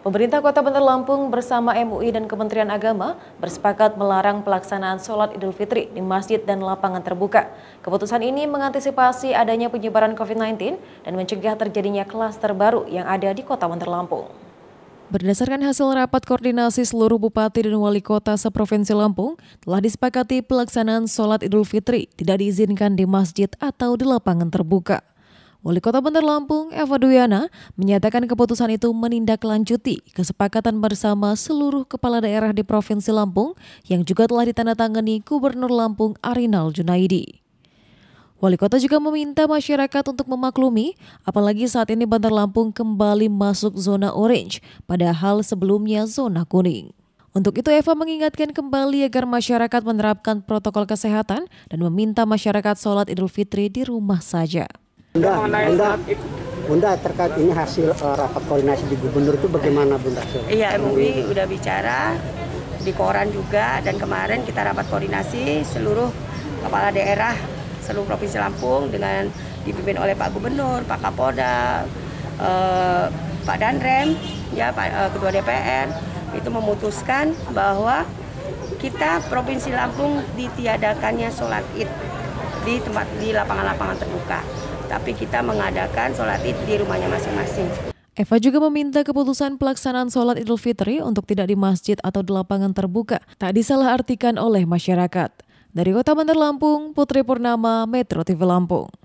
Pemerintah Kota Bandar Lampung bersama MUI dan Kementerian Agama bersepakat melarang pelaksanaan sholat Idul Fitri di masjid dan lapangan terbuka. Keputusan ini mengantisipasi adanya penyebaran COVID-19 dan mencegah terjadinya klaster baru yang ada di Kota Bandar Lampung. Berdasarkan hasil rapat koordinasi seluruh bupati dan wali kota seprovinsi Lampung, telah disepakati pelaksanaan sholat Idul Fitri tidak diizinkan di masjid atau di lapangan terbuka. Wali Kota Bandar Lampung, Eva Dwiana, menyatakan keputusan itu menindaklanjuti kesepakatan bersama seluruh kepala daerah di Provinsi Lampung yang juga telah ditandatangani Gubernur Lampung Arinal Junaidi. Wali Kota juga meminta masyarakat untuk memaklumi, apalagi saat ini Bandar Lampung kembali masuk zona orange, padahal sebelumnya zona kuning. Untuk itu, Eva mengingatkan kembali agar masyarakat menerapkan protokol kesehatan dan meminta masyarakat sholat Idul Fitri di rumah saja. Bunda, terkait ini hasil rapat koordinasi di Gubernur itu bagaimana, Bunda? Iya, MUI udah bicara, di koran juga, dan kemarin kita rapat koordinasi seluruh kepala daerah seluruh Provinsi Lampung dengan dipimpin oleh Pak Gubernur, Pak Kapolda, Pak Danrem, ya Pak Ketua DPR, itu memutuskan bahwa kita Provinsi Lampung ditiadakannya sholat Id di lapangan-lapangan terbuka, tapi kita mengadakan sholat Id di rumahnya masing-masing. Eva juga meminta keputusan pelaksanaan sholat Idul Fitri untuk tidak di masjid atau di lapangan terbuka tak disalahartikan oleh masyarakat. Dari Kota Bandar Lampung, Putri Purnama, Metro TV Lampung.